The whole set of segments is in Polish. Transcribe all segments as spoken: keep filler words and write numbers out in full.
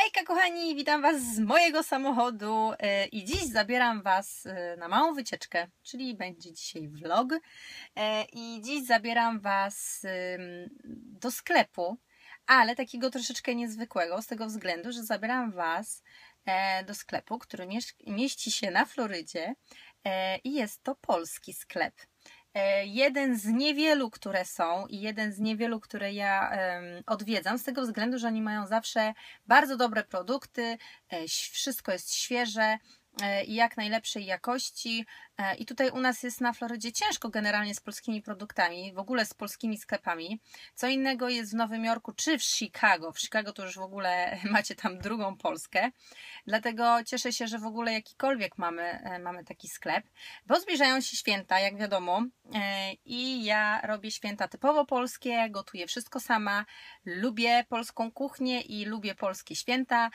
Hejka kochani, witam Was z mojego samochodu i dziś zabieram Was na małą wycieczkę, czyli będzie dzisiaj vlog. I dziś zabieram Was do sklepu, ale takiego troszeczkę niezwykłego z tego względu, że zabieram Was do sklepu, który mieści się na Florydzie i jest to polski sklep. Jeden z niewielu, które są i jeden z niewielu, które ja odwiedzam, z tego względu, że oni mają zawsze bardzo dobre produkty, wszystko jest świeże i jak najlepszej jakości. I tutaj u nas jest na Florydzie ciężko generalnie z polskimi produktami, w ogóle z polskimi sklepami. Co innego jest w Nowym Jorku czy w Chicago. W Chicago to już w ogóle macie tam drugą Polskę. Dlatego cieszę się, że w ogóle jakikolwiek mamy, mamy taki sklep, bo zbliżają się święta, jak wiadomo. I ja robię święta typowo polskie, gotuję wszystko sama, lubię polską kuchnię i lubię polskie święta.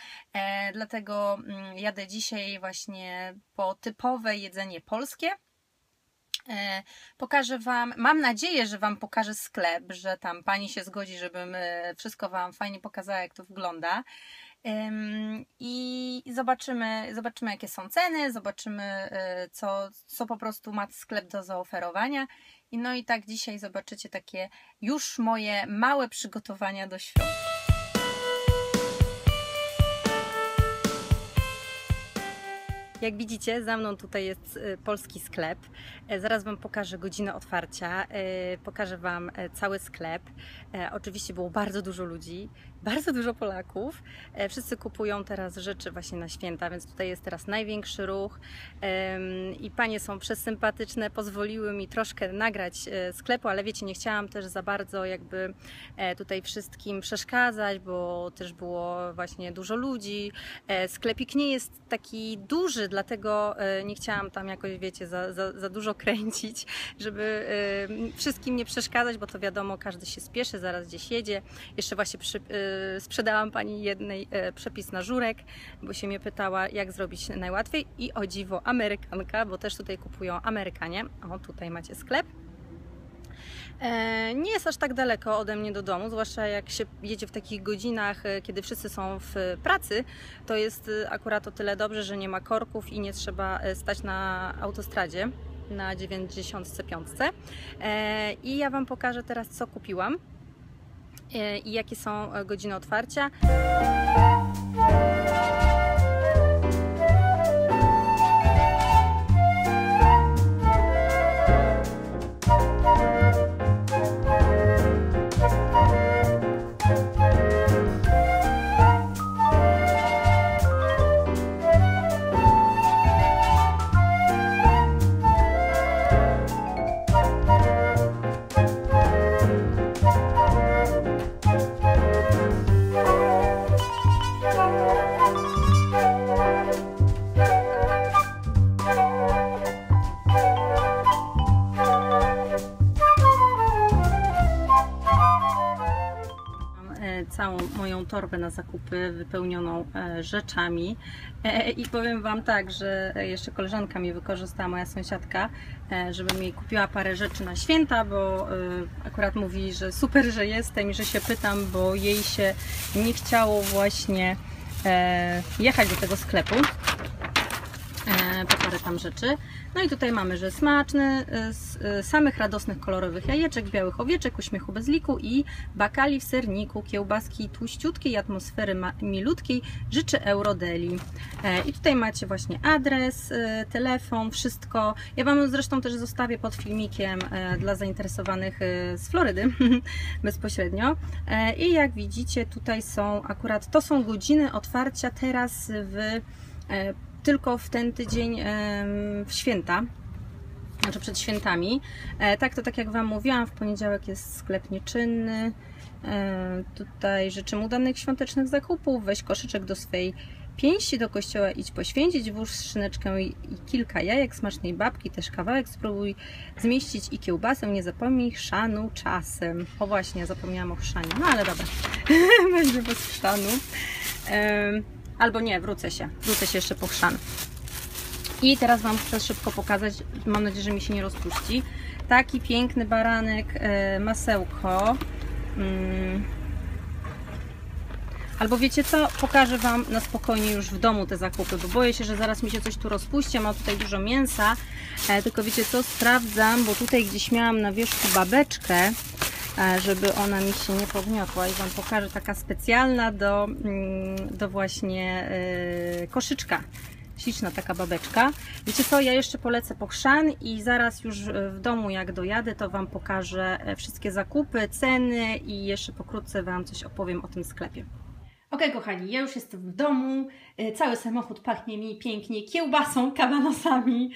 Dlatego jadę dzisiaj właśnie po typowe jedzenie polskie. Pokażę Wam, mam nadzieję, że Wam pokażę sklep, że tam Pani się zgodzi, żebym wszystko Wam fajnie pokazała, jak to wygląda. I zobaczymy, zobaczymy jakie są ceny, zobaczymy co, co po prostu ma sklep do zaoferowania. I no i tak dzisiaj zobaczycie takie już moje małe przygotowania do świąt. Jak widzicie, za mną tutaj jest polski sklep. Zaraz Wam pokażę godzinę otwarcia, pokażę Wam cały sklep. Oczywiście było bardzo dużo ludzi, bardzo dużo Polaków. Wszyscy kupują teraz rzeczy właśnie na święta, więc tutaj jest teraz największy ruch. I panie są przesympatyczne, pozwoliły mi troszkę nagrać sklepu, ale wiecie, nie chciałam też za bardzo jakby tutaj wszystkim przeszkadzać, bo też było właśnie dużo ludzi. Sklepik nie jest taki duży, dlatego nie chciałam tam jakoś, wiecie, za, za, za dużo kręcić, żeby wszystkim nie przeszkadzać, bo to wiadomo, każdy się spieszy, zaraz gdzieś jedzie. Jeszcze właśnie przy, sprzedałam pani jednej przepis na żurek, bo się mnie pytała, jak zrobić najłatwiej, i o dziwo Amerykanka, bo też tutaj kupują Amerykanie. O, tutaj macie sklep. Nie jest aż tak daleko ode mnie do domu, zwłaszcza jak się jedzie w takich godzinach, kiedy wszyscy są w pracy, to jest akurat o tyle dobrze, że nie ma korków i nie trzeba stać na autostradzie na dziewięćdziesiątce piątce. I ja Wam pokażę teraz, co kupiłam i jakie są godziny otwarcia. Całą moją torbę na zakupy wypełnioną rzeczami i powiem Wam tak, że jeszcze koleżanka mi wykorzystała, moja sąsiadka, żebym jej kupiła parę rzeczy na święta, bo akurat mówi, że super, że jestem i że się pytam, bo jej się nie chciało właśnie jechać do tego sklepu po parę tam rzeczy. No i tutaj mamy, że smaczny, z samych radosnych kolorowych jajeczek, białych owieczek, uśmiechu bez liku i bakali w serniku, kiełbaski tłuściutkiej, atmosfery milutkiej, życzy Eurodeli. I tutaj macie właśnie adres, telefon, wszystko. Ja Wam zresztą też zostawię pod filmikiem dla zainteresowanych z Florydy bezpośrednio. I jak widzicie, tutaj są akurat, to są godziny otwarcia teraz w tylko w ten tydzień w święta, znaczy przed świętami. Tak, to tak jak Wam mówiłam, w poniedziałek jest sklep nieczynny. Tutaj życzymy udanych świątecznych zakupów, weź koszyczek do swej pięści, do kościoła idź poświęcić, włóż szyneczkę i kilka jajek, smacznej babki, też kawałek, spróbuj zmieścić i kiełbasę, nie zapomnij chrzanu czasem. O właśnie, zapomniałam o chrzanie, no ale dobra, będzie bez chrzanu. Albo nie, wrócę się, wrócę się jeszcze po chrzan. I teraz Wam chcę szybko pokazać, mam nadzieję, że mi się nie rozpuści. Taki piękny baranek, masełko. Albo wiecie co, pokażę Wam na spokojnie już w domu te zakupy, bo boję się, że zaraz mi się coś tu rozpuści, mam tutaj dużo mięsa, e, tylko wiecie co, sprawdzam, bo tutaj gdzieś miałam na wierzchu babeczkę, e, żeby ona mi się nie pogniotła i Wam pokażę, taka specjalna do, do właśnie e, koszyczka. Śliczna taka babeczka. Wiecie co, ja jeszcze polecę po chrzan i zaraz już w domu jak dojadę, to Wam pokażę wszystkie zakupy, ceny i jeszcze pokrótce Wam coś opowiem o tym sklepie. Ok, kochani, ja już jestem w domu, cały samochód pachnie mi pięknie kiełbasą, kabanosami.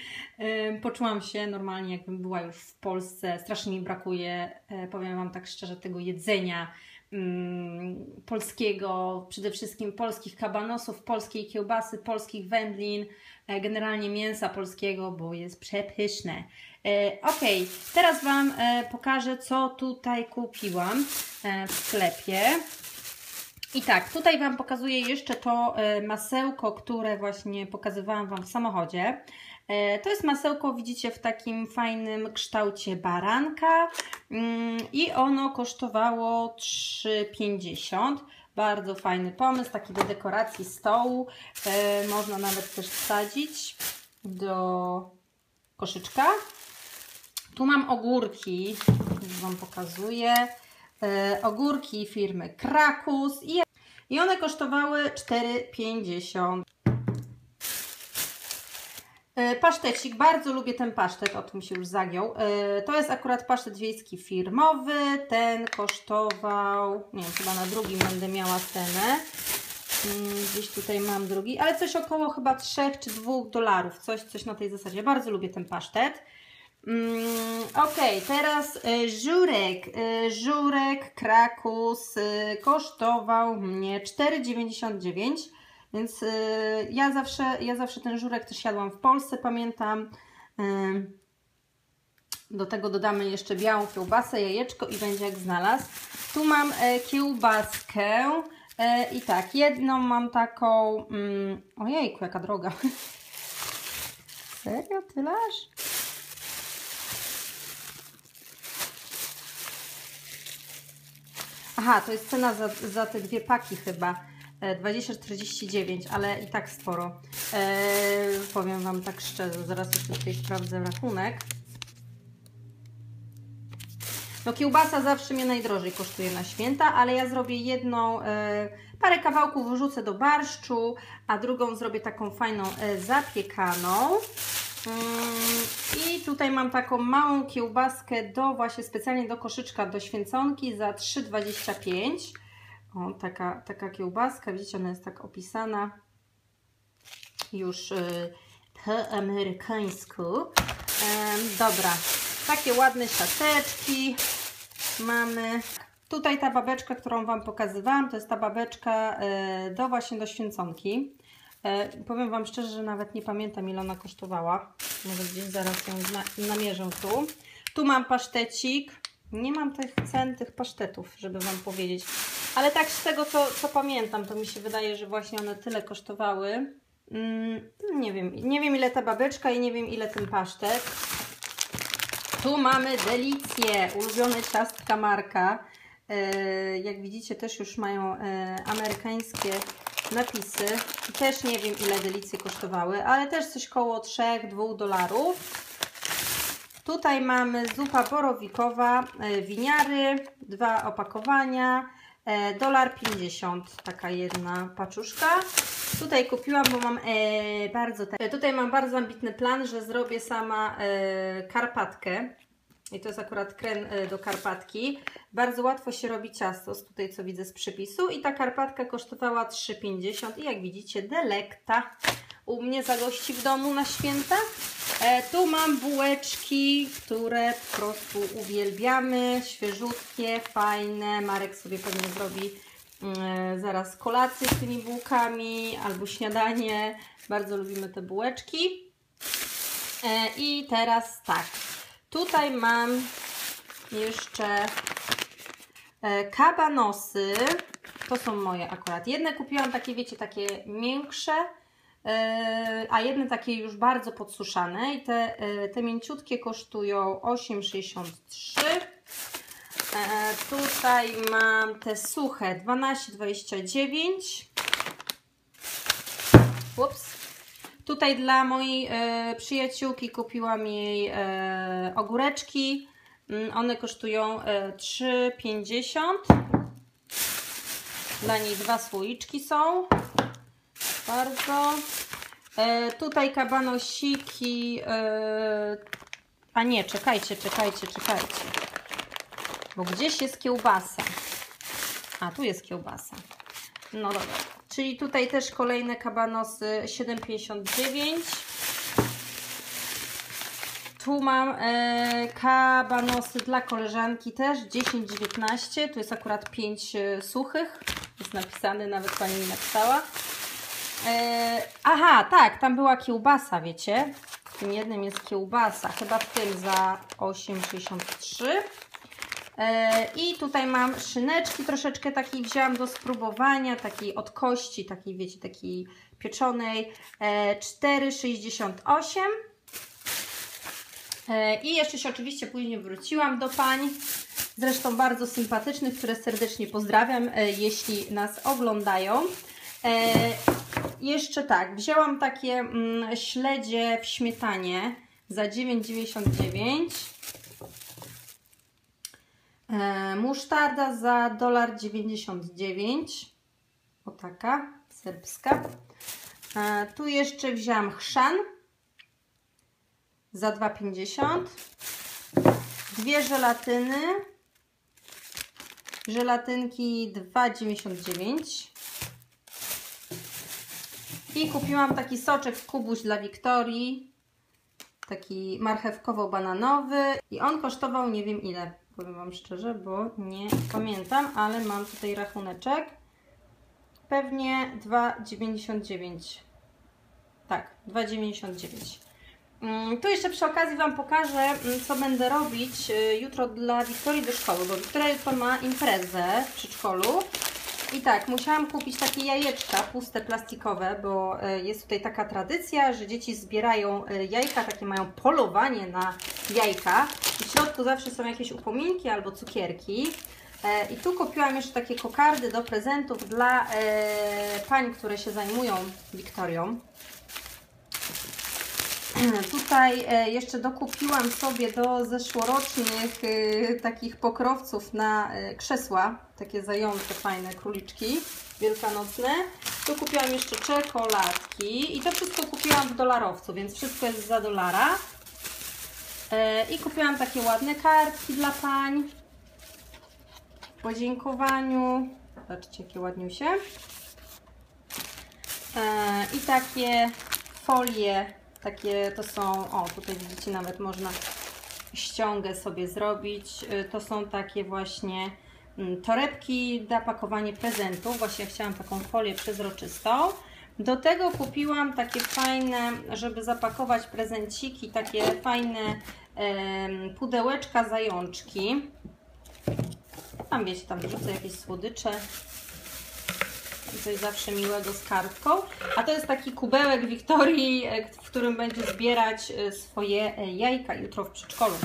Poczułam się normalnie, jakbym była już w Polsce, strasznie mi brakuje, powiem Wam tak szczerze, tego jedzenia polskiego, przede wszystkim polskich kabanosów, polskiej kiełbasy, polskich wędlin, generalnie mięsa polskiego, bo jest przepyszne. Ok, teraz Wam pokażę, co tutaj kupiłam w sklepie. I tak, tutaj Wam pokazuję jeszcze to masełko, które właśnie pokazywałam Wam w samochodzie. To jest masełko, widzicie, w takim fajnym kształcie baranka i ono kosztowało trzy pięćdziesiąt. Bardzo fajny pomysł, taki do dekoracji stołu. Można nawet też wsadzić do koszyczka. Tu mam ogórki, już Wam pokazuję. Ogórki firmy Krakus i one kosztowały cztery pięćdziesiąt. Pasztecik, bardzo lubię ten pasztet, o tym się już zagiął. To jest akurat pasztet wiejski firmowy, ten kosztował, nie wiem, chyba na drugim będę miała cenę. Gdzieś tutaj mam drugi, ale coś około chyba trzech czy dwóch dolarów, coś, coś na tej zasadzie. Ja bardzo lubię ten pasztet. Mm, ok, teraz żurek. Żurek Krakus kosztował mnie cztery dziewięćdziesiąt dziewięć, więc ja zawsze, ja zawsze ten żurek też jadłam w Polsce, pamiętam. Do tego dodamy jeszcze białą kiełbasę, jajeczko i będzie jak znalazł. Tu mam kiełbaskę i tak, jedną mam taką... Mm, ojejku, jaka droga. Serio, tyle aż? Aha, to jest cena za, za te dwie paki chyba, dwadzieścia czterdzieści dziewięć, ale i tak sporo. Eee, powiem Wam tak szczerze, zaraz jeszcze tutaj sprawdzę rachunek. No kiełbasa zawsze mnie najdrożej kosztuje na święta, ale ja zrobię jedną, e, parę kawałków wrzucę do barszczu, a drugą zrobię taką fajną e, zapiekaną. I tutaj mam taką małą kiełbaskę do właśnie specjalnie do koszyczka, do święconki za trzy dwadzieścia pięć. O, taka, taka kiełbaska, widzicie, ona jest tak opisana już yy, po amerykańsku. Yy, dobra, takie ładne siateczki mamy. Tutaj ta babeczka, którą Wam pokazywałam, to jest ta babeczka yy, do właśnie do święconki. E, powiem Wam szczerze, że nawet nie pamiętam, ile ona kosztowała. Może gdzieś zaraz ją na, namierzę tu. Tu mam pasztecik. Nie mam tych cen, tych pasztetów, żeby Wam powiedzieć. Ale tak z tego, co, co pamiętam, to mi się wydaje, że właśnie one tyle kosztowały. Mm, nie wiem, nie wiem ile ta babeczka i nie wiem ile ten pasztet. Tu mamy Delicje, ulubione ciastka marka. E, jak widzicie, też już mają e, amerykańskie napisy. Też nie wiem, ile Delicje kosztowały, ale też coś koło trzech do dwóch dolarów. Tutaj mamy zupa borowikowa, winiary, dwa opakowania, dolar pięćdziesiąt, taka jedna paczuszka. Tutaj kupiłam, bo mam e, bardzo te... Tutaj mam bardzo ambitny plan, że zrobię sama e, Karpatkę. I to jest akurat krem do Karpatki. Bardzo łatwo się robi ciasto, z tutaj co widzę z przepisu. I ta Karpatka kosztowała trzy pięćdziesiąt. I jak widzicie, Delekta u mnie zagości w domu na święta. E, tu mam bułeczki, które po prostu uwielbiamy. Świeżutkie, fajne. Marek sobie pewnie zrobi e, zaraz kolację z tymi bułkami albo śniadanie. Bardzo lubimy te bułeczki. E, I teraz tak. Tutaj mam jeszcze kabanosy, to są moje akurat. Jedne kupiłam takie, wiecie, takie miększe, a jedne takie już bardzo podsuszane i te, te mięciutkie kosztują osiem sześćdziesiąt trzy. E, tutaj mam te suche dwanaście dwadzieścia dziewięć. Ups. Tutaj dla mojej e, przyjaciółki kupiłam jej e, ogóreczki. One kosztują e, trzy pięćdziesiąt. Dla niej dwa słoiczki są. Bardzo. E, tutaj kabanosiki. E, a nie, czekajcie, czekajcie, czekajcie. Bo gdzieś jest kiełbasa. A, tu jest kiełbasa. No dobra. Czyli tutaj też kolejne kabanosy siedem pięćdziesiąt dziewięć. Tu mam e, kabanosy dla koleżanki też dziesięć dziewiętnaście. Tu jest akurat pięć e, suchych. Jest napisane, nawet pani mi napisała. E, aha, tak, tam była kiełbasa, wiecie? W tym jednym jest kiełbasa. Chyba w tym za osiem sześćdziesiąt trzy. E, I tutaj mam szyneczki troszeczkę takiej wzięłam do spróbowania. Takiej od kości, takiej wiecie, takiej pieczonej. E, cztery sześćdziesiąt osiem. I jeszcze się oczywiście później wróciłam do pań, zresztą bardzo sympatycznych, które serdecznie pozdrawiam, jeśli nas oglądają. Jeszcze tak, wzięłam takie śledzie w śmietanie za dziewięć dziewięćdziesiąt dziewięć. Musztarda za jeden dziewięćdziesiąt dziewięć. O taka, serbska. Tu jeszcze wzięłam chrzan za dwa pięćdziesiąt. Dwie żelatyny. Żelatynki dwa dziewięćdziesiąt dziewięć. I kupiłam taki soczek w Kubuś dla Wiktorii. Taki marchewkowo-bananowy. I on kosztował nie wiem ile. Powiem wam szczerze, bo nie pamiętam. Ale mam tutaj rachuneczek. Pewnie dwa dziewięćdziesiąt dziewięć. Tak, dwa dziewięćdziesiąt dziewięć. Tu jeszcze przy okazji wam pokażę, co będę robić jutro dla Wiktorii do szkoły, bo Wiktoria jutro ma imprezę w przedszkolu. I tak, musiałam kupić takie jajeczka puste, plastikowe, bo jest tutaj taka tradycja, że dzieci zbierają jajka, takie mają polowanie na jajka. I w środku zawsze są jakieś upominki albo cukierki. I tu kupiłam jeszcze takie kokardy do prezentów dla pań, które się zajmują Wiktorią. Tutaj jeszcze dokupiłam sobie do zeszłorocznych takich pokrowców na krzesła, takie zające fajne, króliczki wielkanocne. Tu kupiłam jeszcze czekoladki i to wszystko kupiłam w dolarowcu, więc wszystko jest za dolara. I kupiłam takie ładne kartki dla pań w podziękowaniu. Zobaczcie, jakie ładniusie. I takie folie. Takie to są, o tutaj widzicie, nawet można ściągę sobie zrobić. To są takie właśnie torebki na pakowanie prezentów. Właśnie chciałam taką folię przezroczystą. Do tego kupiłam takie fajne, żeby zapakować prezenciki, takie fajne e, pudełeczka zajączki. Tam wiecie, tam wrzucę jakieś słodycze. Coś zawsze miłego z kartką. A to jest taki kubełek Wiktorii, w którym będzie zbierać swoje jajka jutro w przedszkolu.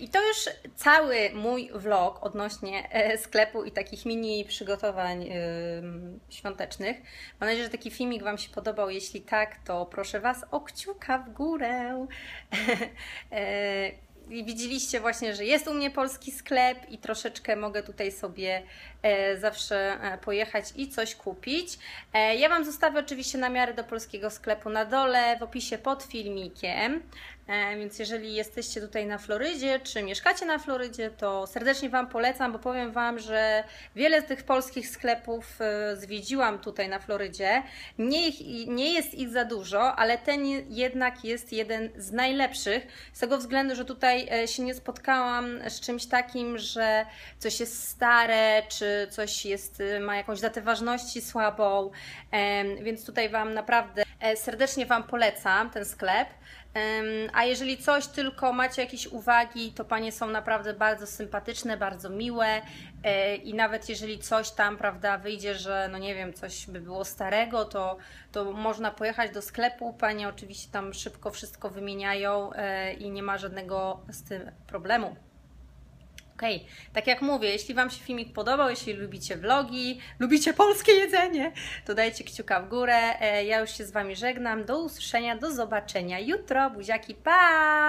I to już cały mój vlog odnośnie sklepu i takich mini przygotowań świątecznych. Mam nadzieję, że taki filmik wam się podobał. Jeśli tak, to proszę was o kciuka w górę. I widzieliście właśnie, że jest u mnie polski sklep i troszeczkę mogę tutaj sobie zawsze pojechać i coś kupić. Ja wam zostawię oczywiście namiary do polskiego sklepu na dole w opisie pod filmikiem. Więc jeżeli jesteście tutaj na Florydzie, czy mieszkacie na Florydzie, to serdecznie wam polecam, bo powiem wam, że wiele z tych polskich sklepów zwiedziłam tutaj na Florydzie. Nie, ich, nie jest ich za dużo, ale ten jednak jest jeden z najlepszych. Z tego względu, że tutaj się nie spotkałam z czymś takim, że coś jest stare, czy coś jest, ma jakąś datę ważności słabą. Więc tutaj wam naprawdę serdecznie wam polecam ten sklep. A jeżeli coś tylko macie jakieś uwagi, to panie są naprawdę bardzo sympatyczne, bardzo miłe i nawet jeżeli coś tam, prawda, wyjdzie, że no nie wiem, coś by było starego, to, to można pojechać do sklepu, panie oczywiście tam szybko wszystko wymieniają i nie ma żadnego z tym problemu. Okej, okay. Tak jak mówię, jeśli Wam się filmik podobał, jeśli lubicie vlogi, lubicie polskie jedzenie, to dajcie kciuka w górę. Ja już się z Wami żegnam. Do usłyszenia, do zobaczenia jutro. Buziaki, pa!